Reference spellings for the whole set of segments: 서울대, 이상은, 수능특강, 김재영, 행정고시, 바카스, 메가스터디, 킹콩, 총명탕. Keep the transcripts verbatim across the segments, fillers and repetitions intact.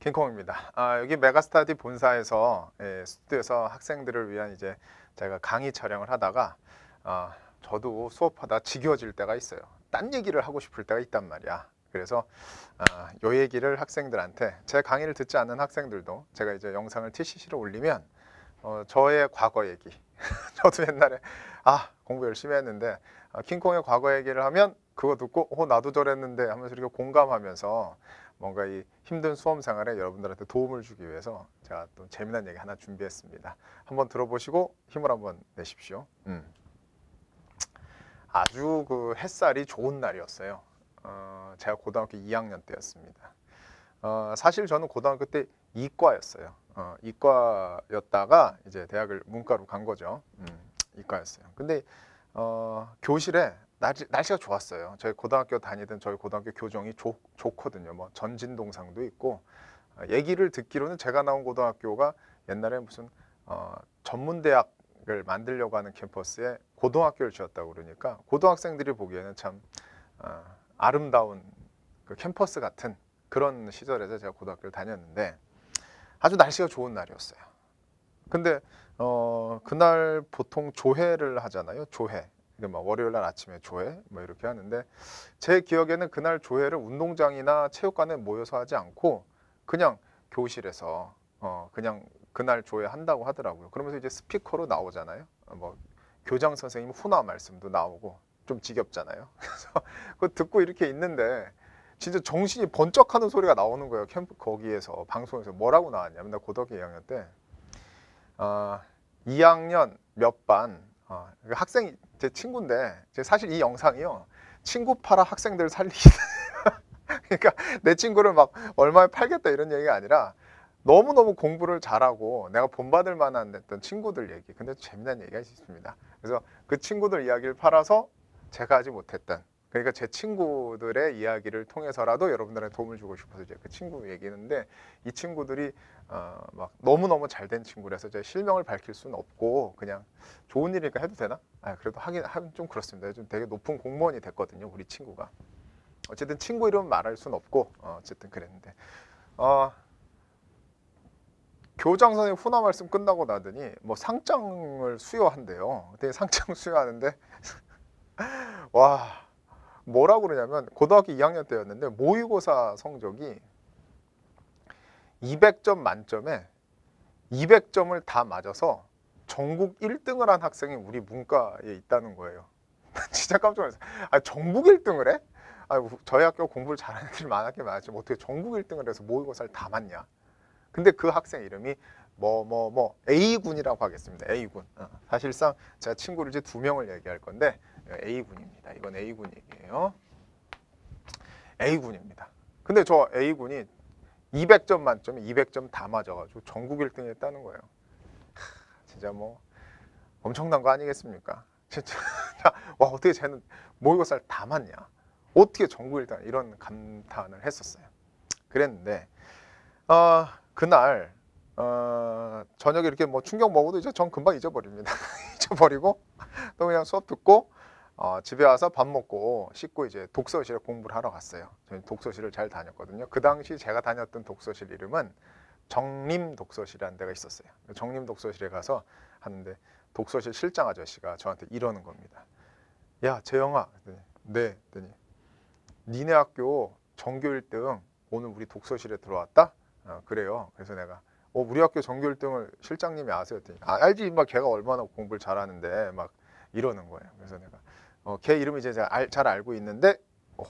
킹콩입니다. 아, 여기 메가스터디 본사에서 예, 스튜디오에서 학생들을 위한 이제 제가 강의 촬영을 하다가 아, 저도 수업하다 지겨워질 때가 있어요. 딴 얘기를 하고 싶을 때가 있단 말이야. 그래서 아, 요 얘기를 학생들한테, 제 강의를 듣지 않는 학생들도 제가 이제 영상을 티씨씨로 올리면 어, 저의 과거 얘기 저도 옛날에 아 공부 열심히 했는데 아, 킹콩의 과거 얘기를 하면 그거 듣고 어 나도 저랬는데 하면서 이렇게 공감하면서 뭔가 이 힘든 수험생활에 여러분들한테 도움을 주기 위해서 제가 또 재미난 얘기 하나 준비했습니다. 한번 들어보시고 힘을 한번 내십시오. 음. 아주 그 햇살이 좋은 날이었어요. 어, 제가 고등학교 이 학년 때였습니다. 어, 사실 저는 고등학교 때 이과였어요. 어, 이과였다가 이제 대학을 문과로 간 거죠. 음, 이과였어요. 근데 어, 교실에 날씨, 날씨가 좋았어요. 저희 고등학교 다니던 저희 고등학교 교정이 좋, 좋거든요. 뭐 전진동상도 있고, 어, 얘기를 듣기로는 제가 나온 고등학교가 옛날에 무슨 어, 전문대학을 만들려고 하는 캠퍼스에 고등학교를 지었다고 그러니까 고등학생들이 보기에는 참 어, 아름다운 그 캠퍼스 같은 그런 시절에서 제가 고등학교를 다녔는데 아주 날씨가 좋은 날이었어요. 근데 어, 그날 보통 조회를 하잖아요. 조회. 막 월요일 날 아침에 조회 뭐 이렇게 하는데 제 기억에는 그날 조회를 운동장이나 체육관에 모여서 하지 않고 그냥 교실에서 어 그냥 그날 조회 한다고 하더라고요. 그러면서 이제 스피커로 나오잖아요. 뭐 교장 선생님 훈화 말씀도 나오고 좀 지겹잖아요. 그래서 그거 듣고 이렇게 있는데 진짜 정신이 번쩍하는 소리가 나오는 거예요. 캠프 거기에서 방송에서 뭐라고 나왔냐면 나 고등학교 이 학년 때 어, 이 학년 몇 반 어, 학생이 제 친구인데 제 사실 이 영상이요 친구 팔아 학생들 살리기 그러니까 내 친구를 막 얼마에 팔겠다 이런 얘기가 아니라 너무너무 공부를 잘하고 내가 본받을 만한 했던 친구들 얘기, 근데 재미난 얘기가 있습니다. 그래서 그 친구들 이야기를 팔아서 제가 하지 못했던, 그러니까 제 친구들의 이야기를 통해서라도 여러분들한테 도움을 주고 싶어서 이제 그 친구 얘기했는데 이 친구들이 어 막 너무너무 잘된 친구라서 제 실명을 밝힐 수는 없고 그냥 좋은 일이니까 해도 되나? 아 그래도 하긴 하면 좀 그렇습니다. 요즘 되게 높은 공무원이 됐거든요, 우리 친구가. 어쨌든 친구 이름 말할 수는 없고 어, 어쨌든 그랬는데 어, 교장 선생님 훈화 말씀 끝나고 나더니 뭐 상장을 수여한대요. 근데 상장 수여하는데 와. 뭐라고 그러냐면 고등학교 이 학년 때였는데 모의고사 성적이 이백 점 만점에 이백 점을 다 맞아서 전국 일 등을 한 학생이 우리 문과에 있다는 거예요. 진짜 깜짝 놀랐어요. 아, 전국 일 등을 해? 아, 저희 학교 공부를 잘하는 애들이 많았긴 많았지만 어떻게 전국 일 등을 해서 모의고사를 다 맞냐. 근데 그 학생 이름이 뭐 뭐 뭐 A군이라고 하겠습니다. A군. 어, 사실상 제가 친구를 이제 두 명을 얘기할 건데 A군입니다. 이건 A군 얘기예요. A군입니다. 근데 저 A군이 이백 점 만점에 이백 점 다 맞아가지고 전국 일 등 했다는 거예요. 하, 진짜 뭐 엄청난 거 아니겠습니까? 진짜 와 어떻게 쟤는 모의고사를 다 맞냐? 어떻게 전국 일 등? 이런 감탄을 했었어요. 그랬는데 어, 그날 어, 저녁에 이렇게 뭐 충격 먹어도 이제 전 금방 잊어버립니다. 잊어버리고 또 그냥 수업 듣고 어, 집에 와서 밥 먹고 씻고 이제 독서실에 공부를 하러 갔어요. 저는 독서실을 잘 다녔거든요. 그 당시 제가 다녔던 독서실 이름은 정림 독서실이라는 데가 있었어요. 정림 독서실에 가서 하는데 독서실 실장 아저씨가 저한테 이러는 겁니다. 야 재영아, 네, 그랬더니 니네 학교 전교 일 등 오늘 우리 독서실에 들어왔다? 어, 그래요. 그래서 내가 어, 우리 학교 전교 일 등을 실장님이 아세요? 했더니 아, 알지, 막 걔가 얼마나 공부를 잘하는데 막 이러는 거예요. 그래서 내가 어, 걔 이름 이제 제가 알, 잘 알고 있는데 어,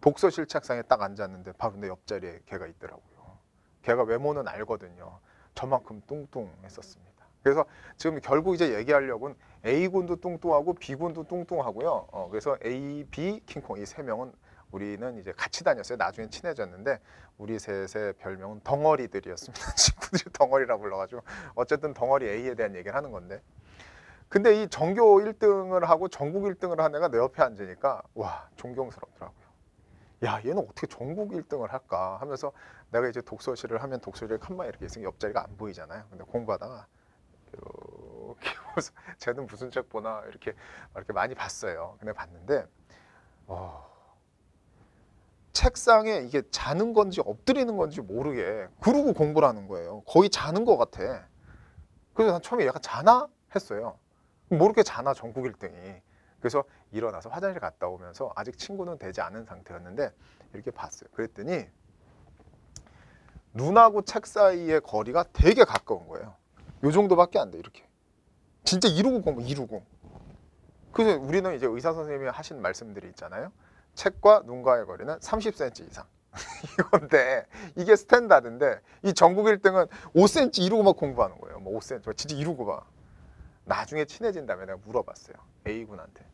독서실 책상에 딱 앉았는데 바로 내 옆자리에 걔가 있더라고요. 걔가 외모는 알거든요. 저만큼 뚱뚱했었습니다. 그래서 지금 결국 이제 얘기하려고는 A군도 뚱뚱하고 B군도 뚱뚱하고요. 어, 그래서 A, B, 킹콩 이 세 명은 우리는 이제 같이 다녔어요. 나중에 친해졌는데 우리 셋의 별명은 덩어리들이었습니다. 친구들이 덩어리라 불러가지고 어쨌든 덩어리 A에 대한 얘기를 하는 건데 근데 이 전교 일 등을 하고 전국 일 등을 한 애가 내 옆에 앉으니까 와 존경스럽더라고요. 야 얘는 어떻게 전국 일 등을 할까 하면서 내가 이제 독서실을 하면 독서실에 칸만 이렇게 있으면 옆자리가 안 보이잖아요. 근데 공부하다가 이렇게 보면서 쟤는 무슨 책 보나 이렇게 이렇게 많이 봤어요. 근데 봤는데 어. 책상에 이게 자는 건지 엎드리는 건지 모르게 그러고 공부를 하는 거예요. 거의 자는 것 같아. 그래서 난 처음에 약간 자나? 했어요. 모르게 자나, 전국 일 등이. 그래서 일어나서 화장실 갔다 오면서 아직 친구는 되지 않은 상태였는데 이렇게 봤어요. 그랬더니 눈하고 책 사이의 거리가 되게 가까운 거예요. 요 정도밖에 안 돼, 이렇게. 진짜 이러고 공부, 이러고. 그래서 우리는 이제 의사 선생님이 하신 말씀들이 있잖아요. 책과 눈과의 거리는 삼십 센티미터 이상. 이건데 이게 스탠다드인데 이 전국 일 등은 오 센티미터 이러고 막 공부하는 거예요. 뭐 오 센티미터 진짜 이러고 막. 나중에 친해진 다음에 내가 물어봤어요. A군한테.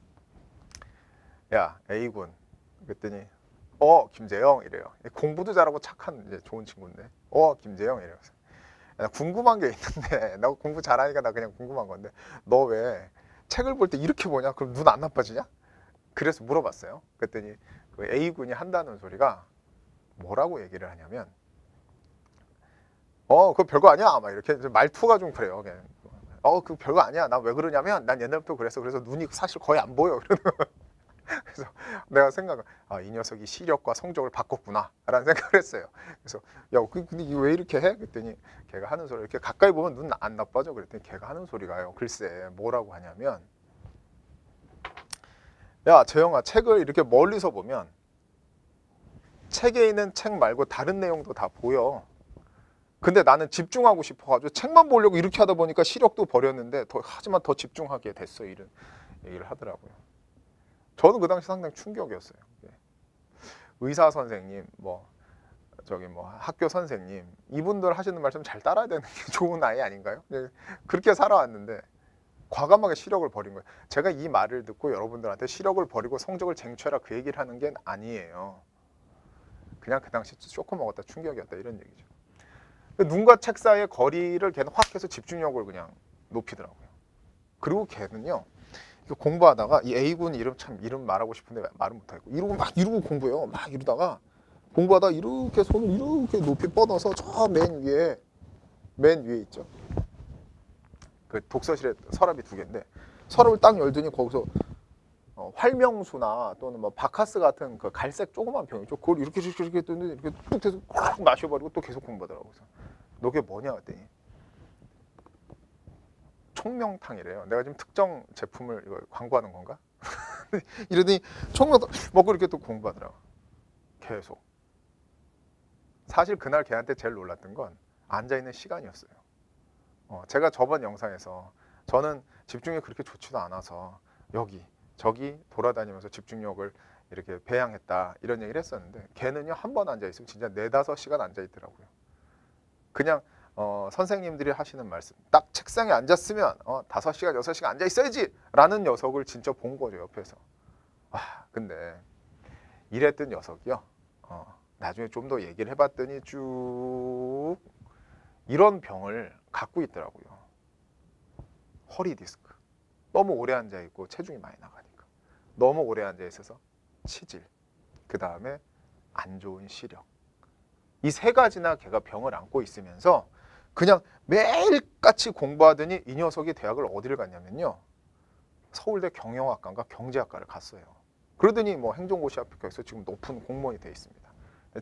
야, A군. 그랬더니 어, 김재영 이래요. 공부도 잘하고 착한 이제 좋은 친구인데. 어, 김재영 이래요. 나 궁금한 게 있는데, 나 공부 잘하니까 나 그냥 궁금한 건데 너 왜 책을 볼 때 이렇게 보냐? 그럼 눈 안 나빠지냐? 그래서 물어봤어요. 그랬더니 그 A군이 한다는 소리가 뭐라고 얘기를 하냐면 어, 그거 별거 아니야. 막 이렇게 말투가 좀 그래요. 그냥. 어, 그거 별거 아니야. 나 왜 그러냐면 난 옛날부터 그래서 그래서 눈이 사실 거의 안 보여. 그래서 내가 생각을 아, 이 녀석이 시력과 성적을 바꿨구나 라는 생각을 했어요. 그래서 야, 근데 이거 왜 이렇게 해? 그랬더니 걔가 하는 소리, 이렇게 가까이 보면 눈 안 나빠져. 그랬더니 걔가 하는 소리가요, 글쎄 뭐라고 하냐면 야, 재영아, 책을 이렇게 멀리서 보면 책에 있는 책 말고 다른 내용도 다 보여. 근데 나는 집중하고 싶어가지고 책만 보려고 이렇게 하다 보니까 시력도 버렸는데 더, 하지만 더 집중하게 됐어, 이런 얘기를 하더라고요. 저는 그 당시 상당히 충격이었어요. 의사 선생님, 뭐 저기 뭐 학교 선생님, 이분들 하시는 말씀 잘 따라야 되는 게 좋은 아이 아닌가요? 그렇게 살아왔는데 과감하게 시력을 버린 거예요. 제가 이 말을 듣고 여러분들한테 시력을 버리고 성적을 쟁취하라 그 얘기를 하는 게 아니에요. 그냥 그 당시 쇼크 먹었다, 충격이었다, 이런 얘기죠. 눈과 책 사이의 거리를 걔는 확 해서 집중력을 그냥 높이더라고요. 그리고 걔는요, 공부하다가 이 A군 이름 참 이름 말하고 싶은데 말은 못하겠고 이러고 막 이러고 공부해요. 막 이러다가 공부하다가 이렇게 손을 이렇게 높이 뻗어서 저 맨 위에 맨 위에 있죠. 그 독서실에 서랍이 두 개인데 서랍을 딱 열더니 거기서 어, 활명수나 또는 뭐 바카스 같은 그 갈색 조그만 병이죠. 그걸 이렇게 이렇게 이렇게 또 이렇게 뚝 해서 콱 마셔버리고 또 계속 공부하더라고요. 너 그게 뭐냐 그랬더니 총명탕이래요. 내가 지금 특정 제품을 이거 광고하는 건가? 이러더니 총명탕 먹고 이렇게 또 공부하더라고. 계속. 사실 그날 걔한테 제일 놀랐던 건 앉아있는 시간이었어요. 어, 제가 저번 영상에서 저는 집중이 그렇게 좋지도 않아서 여기 저기 돌아다니면서 집중력을 이렇게 배양했다 이런 얘기를 했었는데 걔는요, 한 번 앉아있으면 진짜 네다섯 시간 앉아있더라고요. 그냥 어, 선생님들이 하시는 말씀 딱 책상에 앉았으면 어, 다섯 시간 여섯 시간 앉아있어야지 라는 녀석을 진짜 본 거죠, 옆에서. 아, 근데 이랬던 녀석이요, 어, 나중에 좀 더 얘기를 해봤더니 쭉 이런 병을 갖고 있더라고요. 허리 디스크. 너무 오래 앉아있고 체중이 많이 나가니까. 너무 오래 앉아있어서 치질, 그 다음에 안 좋은 시력. 이 세 가지나 걔가 병을 안고 있으면서 그냥 매일같이 공부하더니 이 녀석이 대학을 어디를 갔냐면요, 서울대 경영학과인가 경제학과를 갔어요. 그러더니 뭐 행정고시 합격해서 지금 높은 공무원이 돼 있습니다.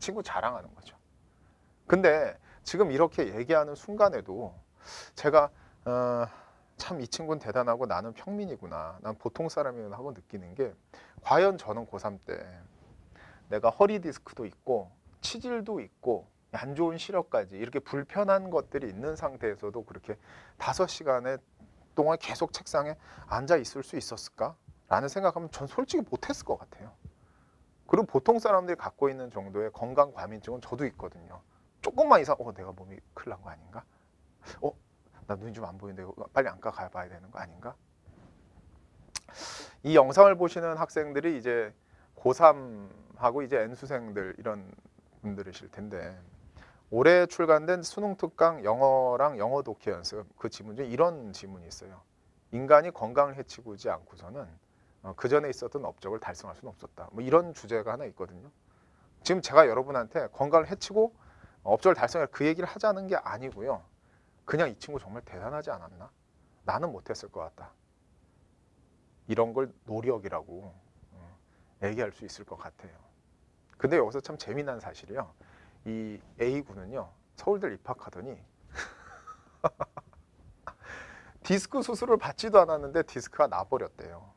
친구 자랑하는 거죠. 근데 지금 이렇게 얘기하는 순간에도 제가 어... 참 이 친구는 대단하고 나는 평민이구나, 난 보통 사람이구나 하고 느끼는 게, 과연 저는 고삼 때 내가 허리 디스크도 있고 치질도 있고 안 좋은 시력까지 이렇게 불편한 것들이 있는 상태에서도 그렇게 다섯 시간에 동안 계속 책상에 앉아 있을 수 있었을까? 라는 생각하면 전 솔직히 못했을 것 같아요. 그리고 보통 사람들이 갖고 있는 정도의 건강 과민증은 저도 있거든요. 조금만 이상, 어, 내가 몸이 큰일 난 거 아닌가? 어? 나 눈이 좀 안 보이는데 빨리 안과 가봐야 되는 거 아닌가? 이 영상을 보시는 학생들이 이제 고삼하고 이제 N수생들 이런 분들이실 텐데, 올해 출간된 수능특강 영어랑 영어 독해 연습 그 지문 중에 이런 지문이 있어요. 인간이 건강을 해치고지 않고서는 그 전에 있었던 업적을 달성할 수는 없었다. 뭐 이런 주제가 하나 있거든요. 지금 제가 여러분한테 건강을 해치고 업적을 달성할 그 얘기를 하자는 게 아니고요. 그냥 이 친구 정말 대단하지 않았나? 나는 못했을 것 같다. 이런 걸 노력이라고 얘기할 수 있을 것 같아요. 근데 여기서 참 재미난 사실이요. 이 에이군은요. 서울대를 입학하더니 디스크 수술을 받지도 않았는데 디스크가 나버렸대요.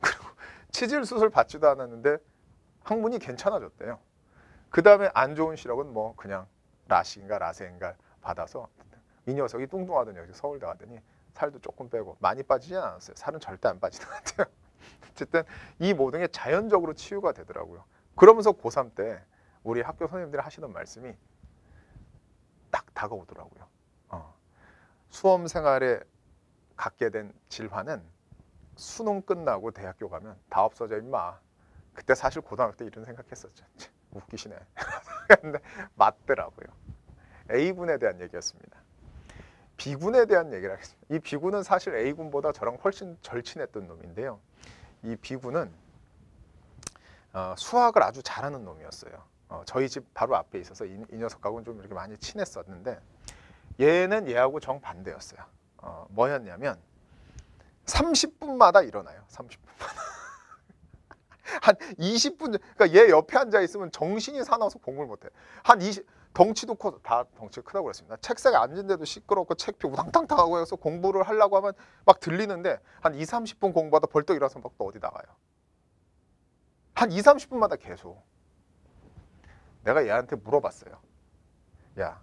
그리고 치질 수술 받지도 않았는데 항문이 괜찮아졌대요. 그 다음에 안 좋은 시력은 뭐 그냥 라식인가 라세인가 받아서 이 녀석이 뚱뚱하던 녀석이 서울대 가더니 살도 조금 빼고 많이 빠지진 않았어요. 살은 절대 안 빠지는 것 같아요. 어쨌든 이 모든 게 자연적으로 치유가 되더라고요. 그러면서 고삼 때 우리 학교 선생님들이 하시는 말씀이 딱 다가오더라고요. 어. 수험 생활에 갖게 된 질환은 수능 끝나고 대학교 가면 다 없어져 임마. 그때 사실 고등학교 때 이런 생각했었죠. 웃기시네. 근데 맞더라고요. A군에 대한 얘기였습니다. B군에 대한 얘기를 하겠습니다. 이 B군은 사실 A군보다 저랑 훨씬 절친했던 놈인데요. 이 B군은 어, 수학을 아주 잘하는 놈이었어요. 어, 저희 집 바로 앞에 있어서 이, 이 녀석하고는 좀 이렇게 많이 친했었는데 얘는 얘하고 정반대였어요. 어, 뭐였냐면 삼십 분마다 일어나요. 삼십 분마다. 한 이십 분, 그러니까 얘 옆에 앉아 있으면 정신이 사나워서 공부를 못해. 한 이십, 덩치도 커, 다 덩치가 크다고 그랬습니다. 책상에 앉은 데도 시끄럽고 책표 우당탕탕하고 해서 공부를 하려고 하면 막 들리는데 한 이삼십 분 공부하다 벌떡 일어나서 막 또 어디 나가요. 한 이삼십 분마다 계속. 내가 얘한테 물어봤어요. 야,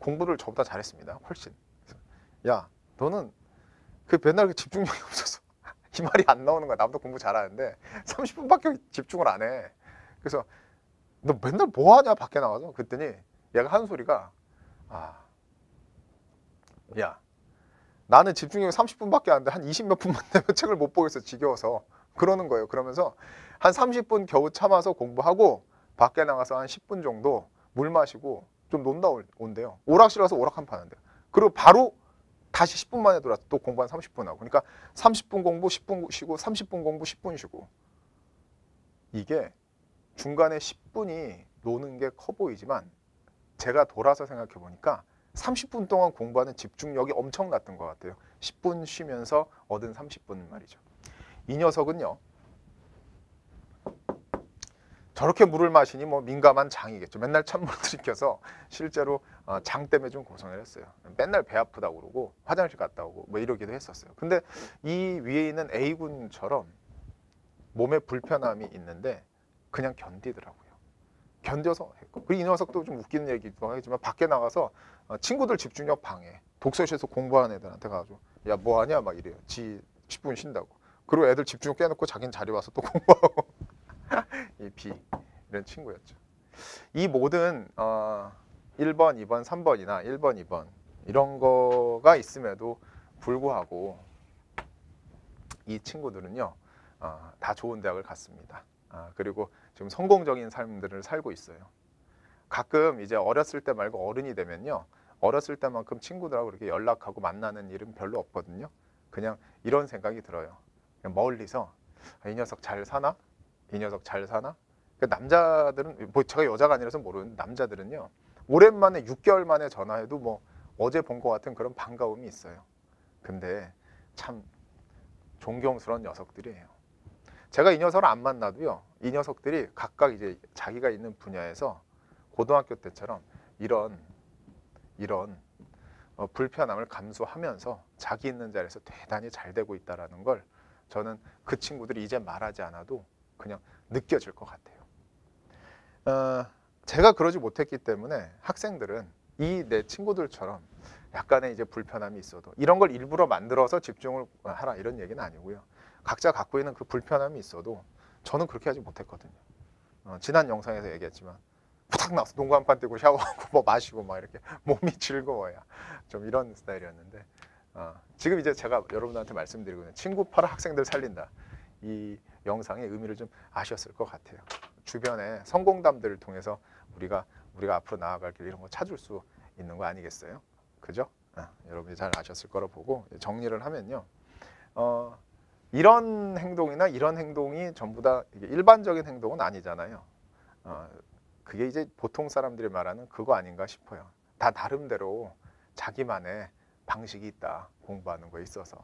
공부를 저보다 잘했습니다. 훨씬. 야, 너는 그 맨날 집중력이 없어서 이 말이 안 나오는 거야. 나보다 공부 잘하는데 삼십 분밖에 집중을 안 해. 그래서 너 맨날 뭐 하냐 밖에 나가서. 그랬더니 얘가 한 소리가 아, 야, 나는 집중력이 삼십 분밖에 안 돼. 한 이십 몇 분만 되면 책을 못 보겠어. 지겨워서. 그러는 거예요. 그러면서 한 삼십 분 겨우 참아서 공부하고 밖에 나가서 한 십 분 정도 물 마시고 좀 논다 온대요. 오락실 가서 오락 한 판 한대요. 그리고 바로 다시 십 분 만에 돌아서 또 공부 한 삼십 분 하고. 그러니까 삼십 분 공부 십 분 쉬고 삼십 분 공부 십 분 쉬고. 이게 중간에 십 분이 노는 게 커 보이지만 제가 돌아서 생각해 보니까 삼십 분 동안 공부하는 집중력이 엄청났던 것 같아요. 십 분 쉬면서 얻은 삼십 분 말이죠. 이 녀석은요. 저렇게 물을 마시니 뭐 민감한 장이겠죠. 맨날 찬물 들이켜서 실제로 장 때문에 좀 고생을 했어요. 맨날 배 아프다고 그러고 화장실 갔다 오고 뭐 이러기도 했었어요. 근데 이 위에 있는 A군처럼 몸에 불편함이 있는데 그냥 견디더라고요. 견뎌서 했고. 그리고 이 녀석도 좀 웃기는 얘기도 하겠지만 밖에 나가서 친구들 집중력 방해. 독서실에서 공부하는 애들한테 가가지고 야 뭐하냐 막 이래요. 지 십 분 쉰다고. 그리고 애들 집중력 깨놓고 자기는 자리 와서 또 공부하고. 이 B 이런 친구였죠. 이 모든 어, 일 번, 이 번, 삼 번이나 일 번, 이 번 이런 거가 있음에도 불구하고 이 친구들은요 어, 다 좋은 대학을 갔습니다. 아, 그리고 지금 성공적인 삶들을 살고 있어요. 가끔 이제 어렸을 때 말고 어른이 되면요 어렸을 때만큼 친구들하고 이렇게 연락하고 만나는 일은 별로 없거든요. 그냥 이런 생각이 들어요. 그냥 멀리서 아, 이 녀석 잘 사나? 이 녀석 잘 사나? 그러니까 남자들은, 뭐 제가 여자가 아니라서 모르는데 남자들은요. 오랜만에 육 개월 만에 전화해도 뭐 어제 본 것 같은 그런 반가움이 있어요. 근데 참 존경스러운 녀석들이에요. 제가 이 녀석을 안 만나도요. 이 녀석들이 각각 이제 자기가 있는 분야에서 고등학교 때처럼 이런 이런 어, 불편함을 감수하면서 자기 있는 자리에서 대단히 잘 되고 있다라는 걸 저는 그 친구들이 이제 말하지 않아도 그냥 느껴질 것 같아요. 어, 제가 그러지 못했기 때문에 학생들은 이 내 친구들처럼 약간의 이제 불편함이 있어도 이런 걸 일부러 만들어서 집중을 하라 이런 얘기는 아니고요. 각자 갖고 있는 그 불편함이 있어도 저는 그렇게 하지 못했거든요. 어, 지난 영상에서 얘기했지만 후딱 나와서 농구 한 판 뛰고 샤워하고 뭐 마시고 막 이렇게 몸이 즐거워야 좀 이런 스타일이었는데 어, 지금 이제 제가 여러분들한테 말씀드리고 있는 친구 팔아 학생들 살린다. 이 영상의 의미를 좀 아셨을 것 같아요. 주변에 성공담들을 통해서 우리가 우리가 앞으로 나아갈 길 이런 거 찾을 수 있는 거 아니겠어요? 그죠? 아, 여러분이 잘 아셨을 거로 보고 정리를 하면요. 어, 이런 행동이나 이런 행동이 전부 다 이게 일반적인 행동은 아니잖아요. 어, 그게 이제 보통 사람들이 말하는 그거 아닌가 싶어요. 다 나름대로 자기만의 방식이 있다. 공부하는 거에 있어서.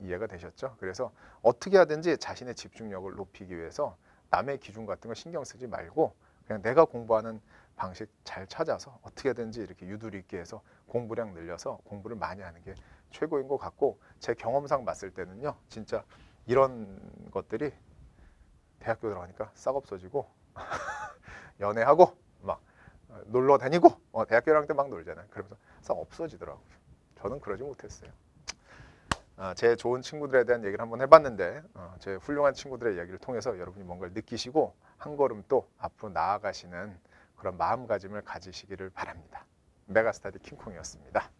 이해가 되셨죠? 그래서 어떻게 하든지 자신의 집중력을 높이기 위해서 남의 기준 같은 거 신경 쓰지 말고 그냥 내가 공부하는 방식 잘 찾아서 어떻게든지 이렇게 유두리 있게 해서 공부량 늘려서 공부를 많이 하는 게 최고인 것 같고, 제 경험상 봤을 때는요 진짜 이런 것들이 대학교 들어가니까 싹 없어지고 연애하고 막 놀러 다니고 어, 대학교 일 학년 때 막 놀잖아요. 그러면서 싹 없어지더라고요. 저는 그러지 못했어요. 아, 제 좋은 친구들에 대한 얘기를 한번 해봤는데 어, 제 훌륭한 친구들의 이야기를 통해서 여러분이 뭔가를 느끼시고 한 걸음 또 앞으로 나아가시는 그런 마음가짐을 가지시기를 바랍니다. 메가스터디 킹콩이었습니다.